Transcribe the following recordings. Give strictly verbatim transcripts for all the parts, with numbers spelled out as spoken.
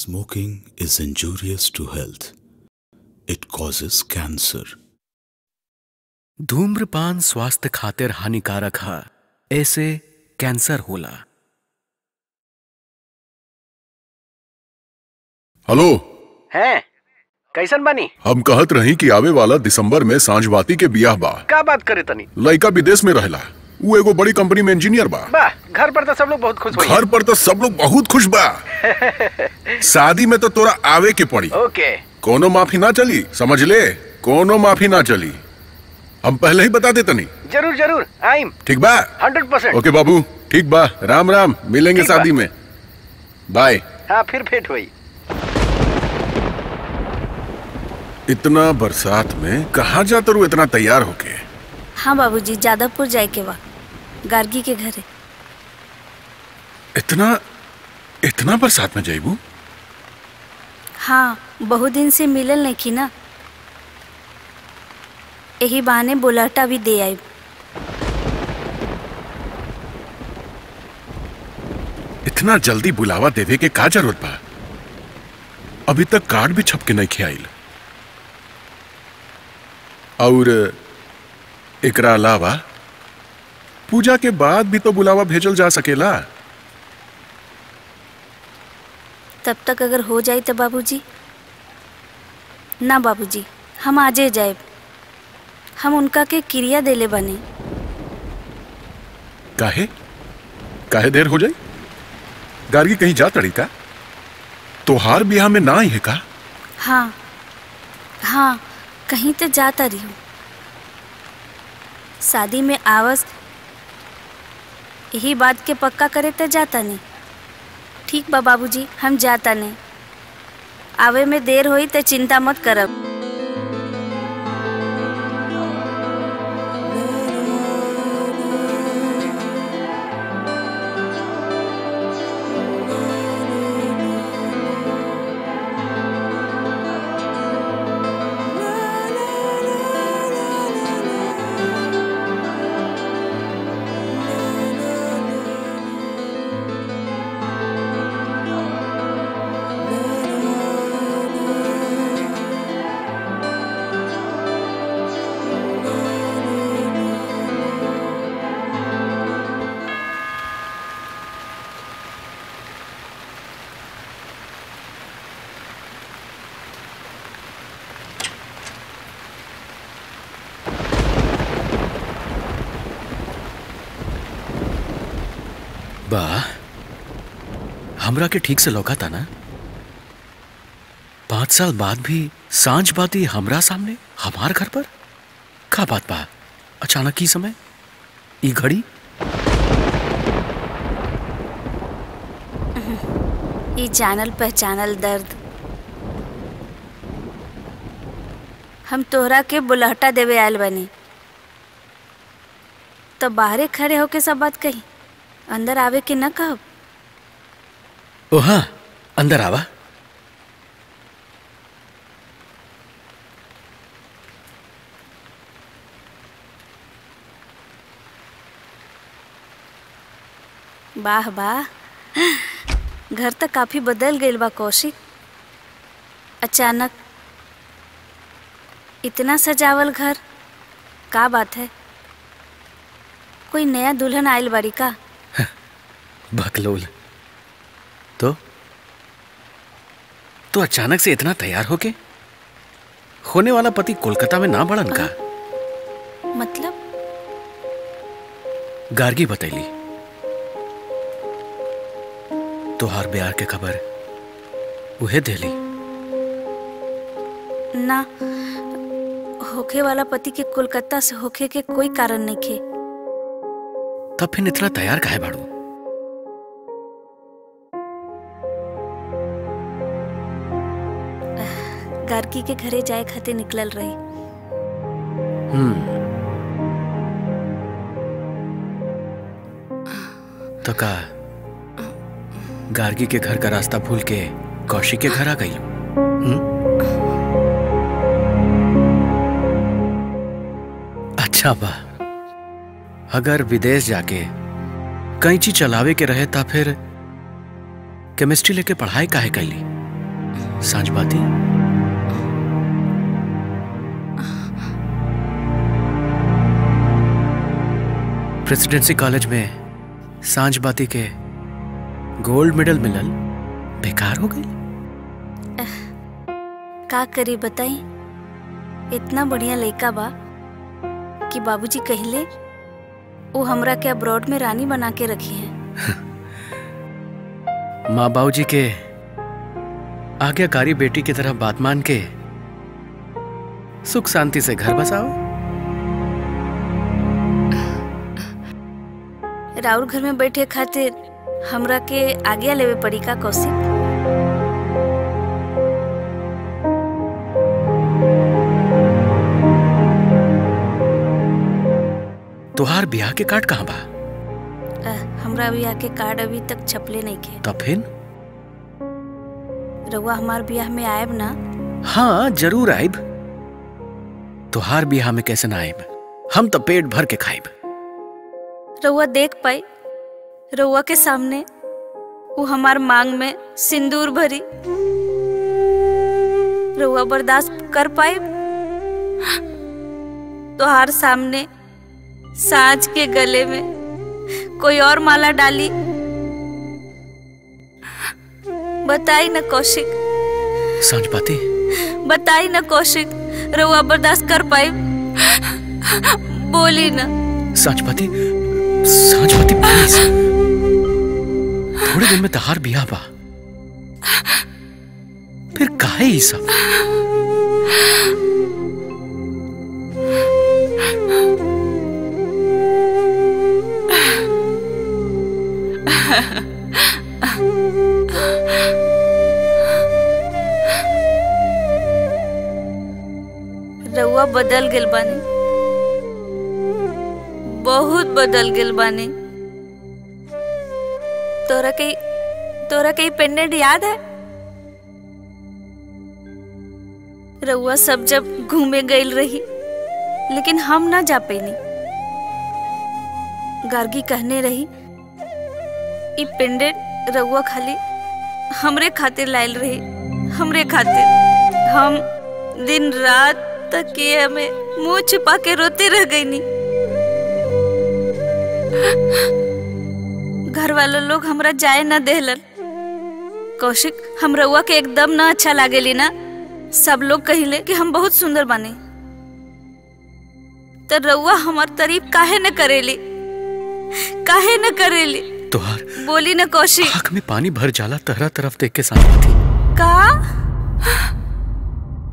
Smoking is injurious to health. It causes cancer. धूम्रपान स्वास्थ्य खातिर हानिकारक है, ऐसे कैंसर होला। हेलो। हैं, कैसन बानी? हम कहत रही कि आवे वाला दिसंबर में सांझबाती के बियाह बा। का बात करे तनी? लड़का विदेश में रहला, वो एगो बड़ी कंपनी में इंजीनियर बा। बा, घर पर तो सब लोग बहुत खुश। घर पर तो सब लोग बहुत खुश बा। शादी में तो तोरा आवे के पड़ी। ओके। कोनो माफी ना चली, समझ ले, कोनो माफी ना चली। हम पहले ही बता देते नहीं। जरूर जरूर आइम। ठीक बा? Hundred percent. ओके बाबू, ठीक बा, राम राम, मिलेंगे शादी में, बाय। हाँ, फिर भेंट हुई। इतना बरसात में कहाँ जाते रू इतना तैयार होके? हाँ बाबूजी, जादवपुर जाए के बा, गार्गी के घर। इतना इतना बरसात में जाइबू? हाँ, बहुत दिन से मिलल नहीं की ना, यही बहाने बुलाटा भी दे आई। इतना जल्दी बुलावा देवे के का जरूरत बा? अभी तक कार्ड भी छपके नहीं खियाइल। और एकरा अलावा पूजा के बाद भी तो बुलावा भेजल जा सकेला। तब तक अगर हो जाए तो बाबूजी। ना बाबूजी, हम आजे जाए, हम उनका के क्रिया देले बने। काहे काहे देर हो जाए? गार्गी कहीं जा तड़ी का? तोहार ब्याह में ना आई है का? हाँ हाँ, कहीं तो जाता रही हूँ, शादी में आवस, यही बात के पक्का करे तो जाता नहीं। ठीक बा बाबूजी, हम जाता नहीं, आवे में देर होई तो चिंता मत करब। बा, हमरा के ठीक से लौका था ना, पाँच साल बाद भी सांझ बाती हमरा सामने, हमार घर पर? का बात बा, अचानक की समय ई घड़ी? ई जानल पहचानल दर्द। हम तोहरा के बुलहटा देवे आयल बनी, तो बाहरे खड़े होके सब बात कही, अंदर आवे के ना कहब? ओ हाँ, अंदर आवा। वाह वाह, घर तो काफी बदल गई बा कौशिक। अचानक इतना सजावल घर, का बात है? कोई नया दुल्हन आयल बारी का? बकलोल, तो तो अचानक से इतना तैयार होके? होने वाला पति कोलकाता में ना बड़न का? मतलब? गार्गी बतैली, तोहार ब्याह के खबर उहे देली। ना, होखे वाला पति के कोलकाता से होखे के कोई कारण नहीं खे। तब फिर इतना तैयार काहे बाड़ू? गार्गी के घरे जाए खाते निकलल रही। हम्म, तो का गार्गी के घर का रास्ता भूल के कौशिक के घर आ गई? अच्छा बा, अगर विदेश जाके कैंची चलावे के रहे ता फिर केमिस्ट्री लेके पढ़ाई काहे कैली? सांझबाती। प्रेसिडेंसी कॉलेज में सांझबाती के गोल्ड मेडल मिलल बेकार हो गई। का करी बताई, इतना बढ़िया लड़का बा कि बाबूजी कहले वो हमरा के अब्रॉड में रानी बना के रखी है। माँ बाबूजी के आज्ञाकारी बेटी की तरह बात मान के सुख शांति से घर बसाओ। राउर घर में बैठे खातिर हमरा के आज्ञा लेवे पड़ी का कौशिक? तुहार ब्याह के कार्ड कहाँ बा? आ, हमरा ब्याह के कार्ड अभी तक छपले नहीं के। तब फिर रउआ हमार ब्याह में आएब ना? हाँ जरूर आएब। तुहार ब्याह में कैसे ना आएब, हम तो पेट भर के खाएब। रउआ देख पाई, रउआ के सामने वो हमार मांग में सिंदूर भरी, रउआ बर्दाश्त कर पाएब? तुहार सामने सांझ के गले में कोई और माला डाली, बताई न कौशिक। सांझबाती बताई न कौशिक, रउआ बर्दाश्त कर पाई? बोली न। सांझबाती सांझबाती प्लीज, थोड़े दिन में तहार बियाह बा, फिर काहे ई सब? रउआ बदल गेल बानी, बहुत बदल गेल बानी। तोरा के तोरा के पेंडेंट याद है? रउआ सब जब घूमे गईल रही लेकिन हम ना जा पैनी। गार्गी कहने रही इ पेंडेंट रउआ खाली हमरे खातिर लायल रही, हमरे खातिर। हम दिन रात तक ये हमें मुंह छुपा के रोते रह गई नी। घर वाले लोग हमरा जाए ना देहलन। कौशिक हम रउआ के एकदम ना अच्छा लागेली ना, सब लोग कहिले कि हम बहुत सुंदर बने, तो रउआ हमार तारीफ काहे न करेली, काहे न करेली? तुहार बोली न कौशिक। आँख में पानी भर जाला तहरा तरफ देख के। सांझबाती का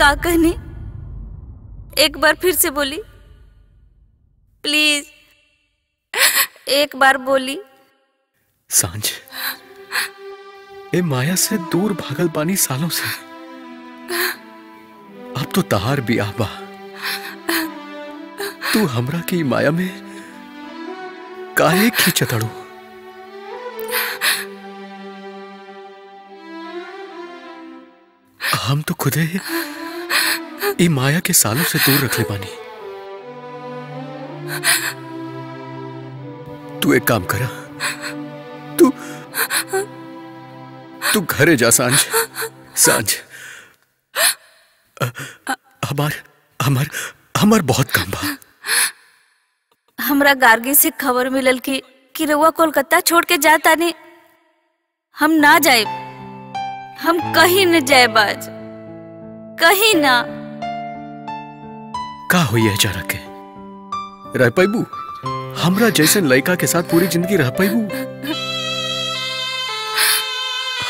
का कहनी? एक बार फिर से बोली प्लीज, एक बार बोली। सांझ ए माया से दूर भागल पानी सालों से, अब तो तहार भी आबा। तू हमरा की माया में काहे खींचतड़ू? हम तो खुदे ई माया के सालों से दूर रख ले बानी। तू एक काम करा, तू तू घरे जा सांझ। सांझ हमार हमार हमार बहुत काम बा। हमरा गार्गी से खबर मिलल कि कि रउआ कोलकाता छोड़ के जाता नहीं। हम ना जाए, हम कहीं न जाए बाज, कहीं ना। का हुई है जा रखे रह पैबू? हमरा जैसन लड़का के साथ पूरी जिंदगी रह पैबू?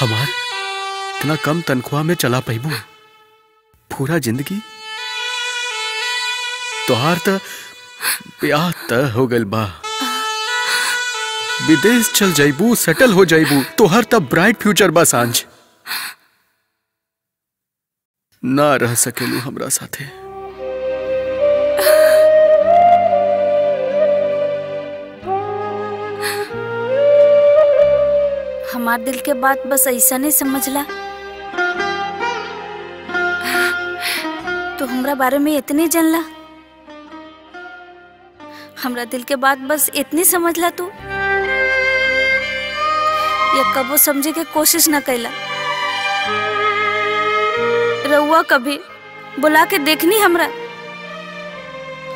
हमार इतना कम तनख्वाह में चला पैबू पूरा जिंदगी? तोहार त ब्याह त हो गल बा, विदेश चल जाइबू, सेटल हो जाइबू, तोहार त ब्राइट फ्यूचर बा। सांझ ना रह सकेलू हमरा साथे। हमार दिल के बात बस ऐसा नहीं समझला। तो हमरा बारे में इतनी जानला, हमरा दिल के बात बस इतनी समझला। तू ये कबो समझे के कोशिश न कैला। रउआ कभी बुला के देखनी हमरा।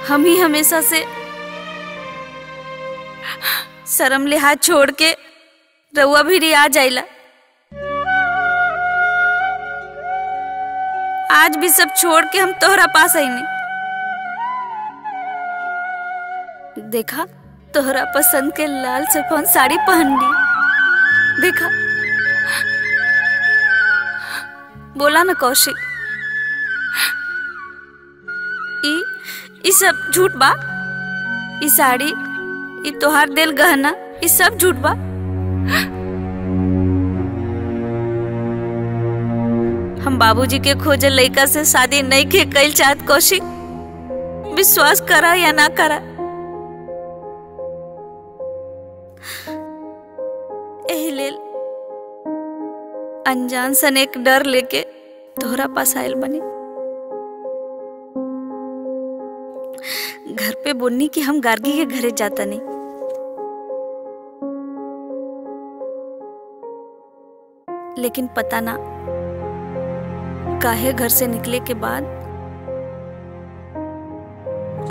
हम ही हमेशा से शर्म लिहाज छोड़ के रउआ भी रिया जाइला। आज भी सब छोड़ के हम तोहरा पास आईनी। देखा तोहरा पसंद के लाल शिफॉन साड़ी पहननी। देखा बोला ना कौशिक, ई ई सब झूठ बा। ई साड़ी, ई तोहार देल गहना, ई सब झूठ बा। हम बाबूजी के खोजल लड़का से शादी नहीं के कइल चाहत कौशिक। विश्वास करा या ना करा, एही लेल अनजान सन एक डर लेके तोहरा पास आयल बनी। घर पे बोलनी कि हम गार्गी के घरे जाता नहीं। लेकिन पता ना काहे घर से निकले के बाद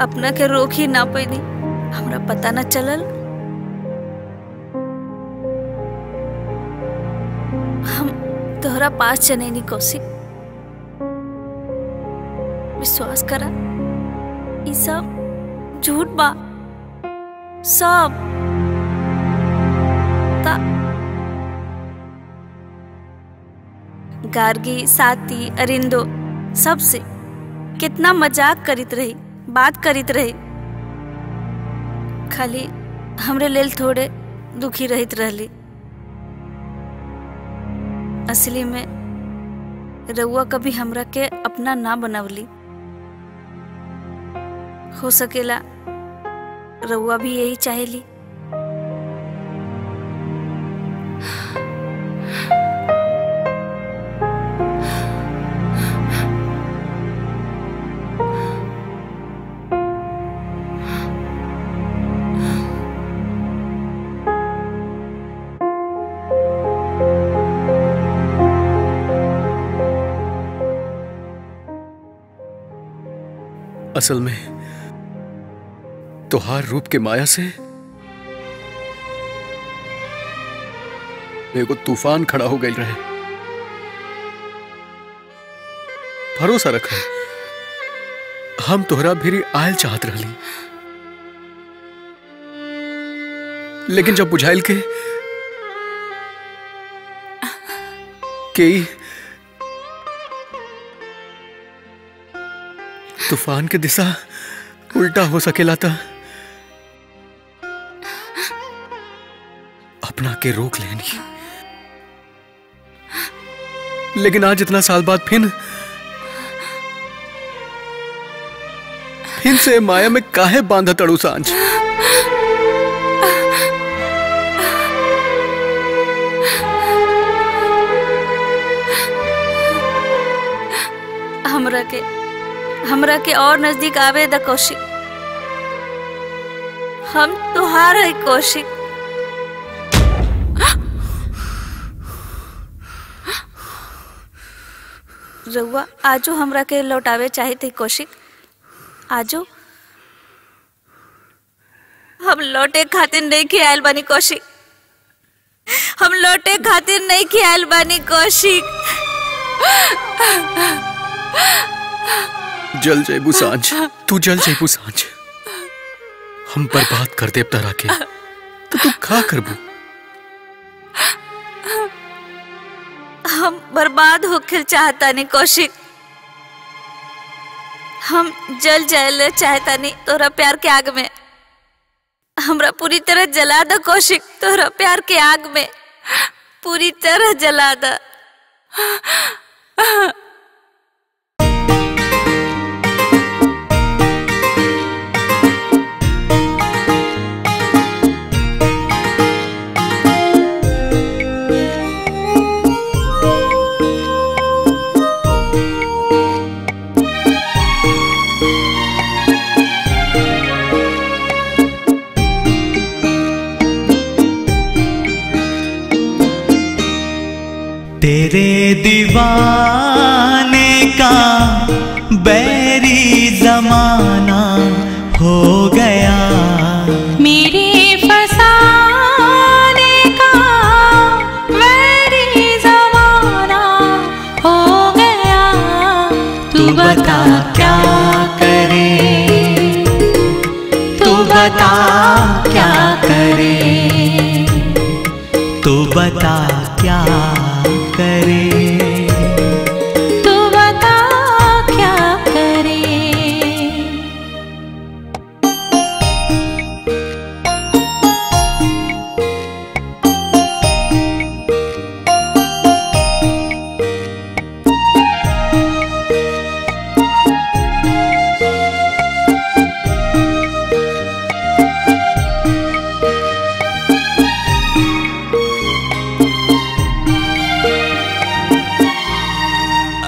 अपना के रोक ही ना पैनी। हमरा पता ना चलल। हम तोहरा पास चने नहीं कौशिक। विश्वास करा ई सब झूठ बा। सब ता गार्गी साथी अरिंदो सबसे कितना मजाक करित रही, बात करित रही। खाली हमरे लेल थोड़े दुखी रहित रहली। असली में रउआ कभी हमरा के अपना ना बनावली। हो सकेला रउआ भी यही चाहेली। असल में तोहार रूप के माया से मेरे को तूफान खड़ा हो गई रहे। भरोसा रखा हम तोहरा भिरी आयल चाहत रहली। लेकिन जब बुझाइल के कई तूफान के दिशा उल्टा हो सकेला था, अपना के रोक लेनी। लेकिन आज इतना साल बाद फिर फिर से माया में काहे बांधा तड़ू सांझ। हमरा के हमरा के और नजदीक आवे द कौशिक। हम तुहार है कौशिक। रउआ आजो हमरा के लौटावे चाहे थे कौशिक। आजो हम लौटे खातिर नहीं खियाल बानी कौशिक। हम लौटे खातिर नहीं खियाल बानी कौशिक। जल जयबू सांझ, तू जल जयबू सांझ। हम बर्बाद कर दे तारा के तो तू खा करबू। हम बर्बाद होकर चाहता नहीं कौशिक। हम जल जल चाहता नहीं तोरा प्यार के आग में। हमरा पूरी तरह जला द कौशिक। तोरा प्यार के आग में पूरी तरह जला द। तेरे दीवाने का बता क्या करे, तू बता क्या करे, तू बता क्या करे, तू बता क्या करे।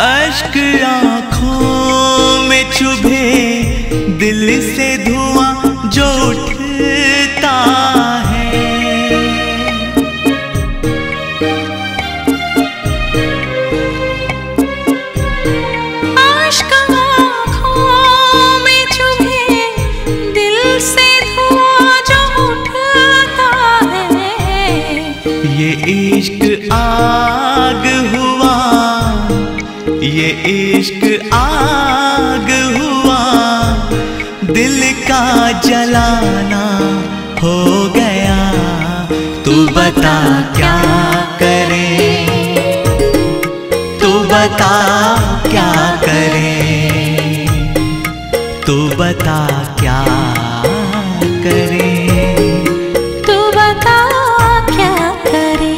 अश्क आँखों में चुभे, दिल से धुआं जो उठता है, अश्क आँखों में चुभे, दिल से धुआं जो उठता है, ये इश्क आग हुआ, ये इश्क आग हुआ, दिल का जलाना हो गया। तू बता क्या करे, तू बता क्या करे, तू बता क्या करे, तू बता क्या करे।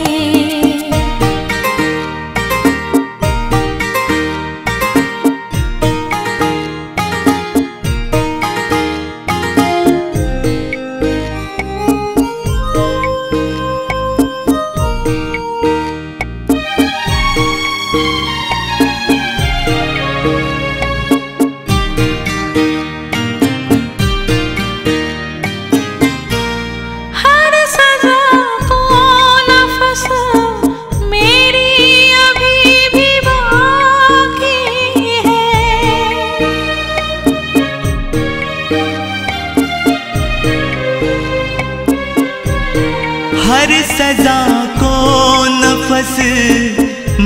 हर सजा को नफस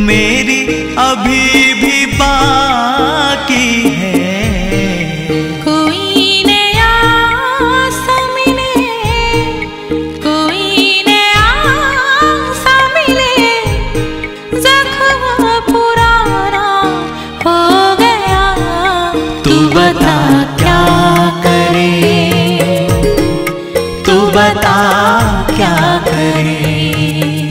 मेरी अभी भी बाकी है, कोई नया मिले, कोई नया मिले, जख्म पुराना हो गया। तू बता क्या करे, तू बता क्या करे,